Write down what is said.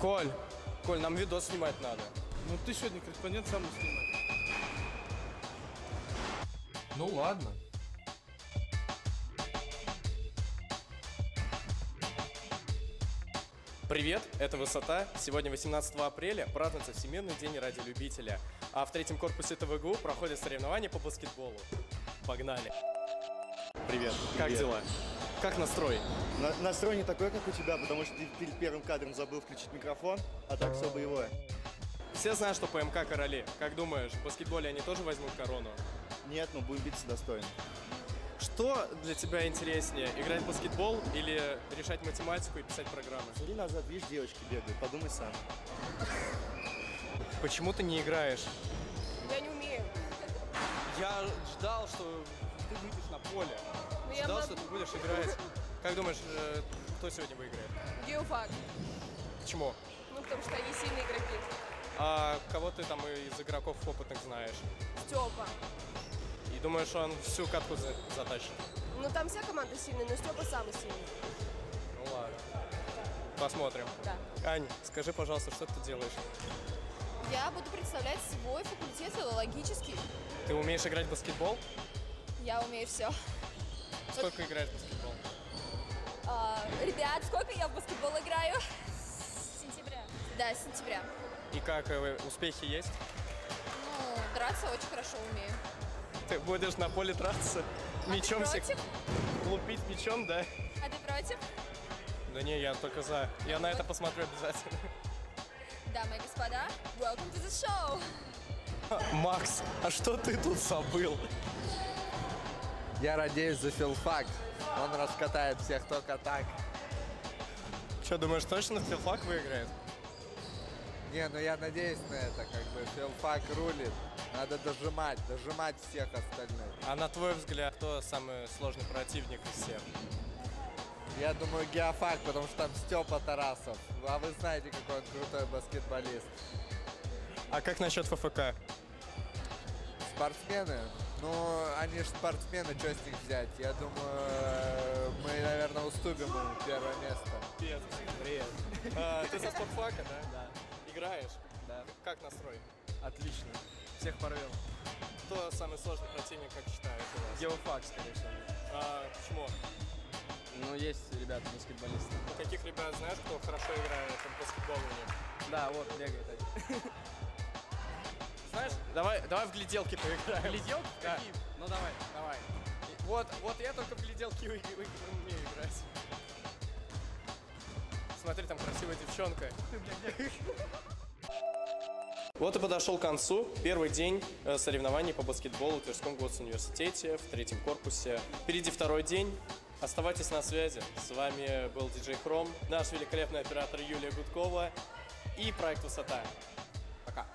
Коль, нам видос снимать надо. Ну ты сегодня корреспондент сам снимай. Ну ладно. Привет, это «Высота». Сегодня 18 апреля празднуется Всемирный день радиолюбителя. А в третьем корпусе ТВГУ проходят соревнования по баскетболу. Погнали. Привет, как дела? Как настрой? Настрой не такой, как у тебя, потому что ты перед первым кадром забыл включить микрофон, а так все боевое. Все знают, что ПМК короли. Как думаешь, в баскетболе они тоже возьмут корону? Нет, но будем биться достойно. Что для тебя интереснее, играть в баскетбол или решать математику и писать программы? Смотри назад, видишь, девочки бегают, подумай сам. Почему ты не играешь? Я не умею. Я ждал, что ты выйдешь на поле. Ждал, что ты будешь играть. Как думаешь, кто сегодня выиграет? Геофак. Почему? Ну, потому что они сильные игроки. А кого ты там из игроков опытных знаешь? Степа. И думаешь, он всю катку затащит? Ну, там вся команда сильная, но Степа самый сильный. Ну, ладно. Посмотрим. Да. Ань, скажи, пожалуйста, что ты делаешь? Я буду представлять свой факультет филологический. Ты умеешь играть в баскетбол? Я умею все. Сколько играешь в баскетбол? Ребят, сколько я в баскетбол играю? С сентября. Да, с сентября. И как, успехи есть? Ну, драться очень хорошо умею. Ты будешь на поле драться? Мечом ты против? Лупить мечом, да? А ты против? Да не, я только за. Я на это посмотрю обязательно. Дамы и господа, welcome to the show! Макс, а что ты тут забыл? Я радеюсь за филфак. Он раскатает всех только так. Че, думаешь, точно филфак выиграет? Не, ну я надеюсь на это, как бы филфак рулит. Надо дожимать всех остальных. А на твой взгляд, кто самый сложный противник из всех? Я думаю, Геофак, потому что там Степа Тарасов. А вы знаете, какой он крутой баскетболист. А как насчет ФФК? Спортсмены? Ну, они же спортсмены, что с них взять? Я думаю, мы, наверное, уступим им первое место. Привет. Привет. Ты со спортфака, да? Да. Играешь? Да. Как настрой? Отлично. Всех порвем. Кто самый сложный противник, как считаешь, у вас? Геофак, скорее всего. А почему? Ну, есть ребята баскетболисты. Каких ребят знаешь, кто хорошо играет в баскетбол у них? Да, вот, бегает один. Знаешь, давай в гляделки поиграем. Гляделки? Да. Какие? Ну, давай. Вот я только в гляделки умею играть. Смотри, там красивая девчонка. Вот и подошел к концу первый день соревнований по баскетболу в Тверском госуниверситете в третьем корпусе. Впереди второй день. Оставайтесь на связи. С вами был DJ Chrome, наш великолепный оператор Юлия Гудкова и проект «Высота». Пока.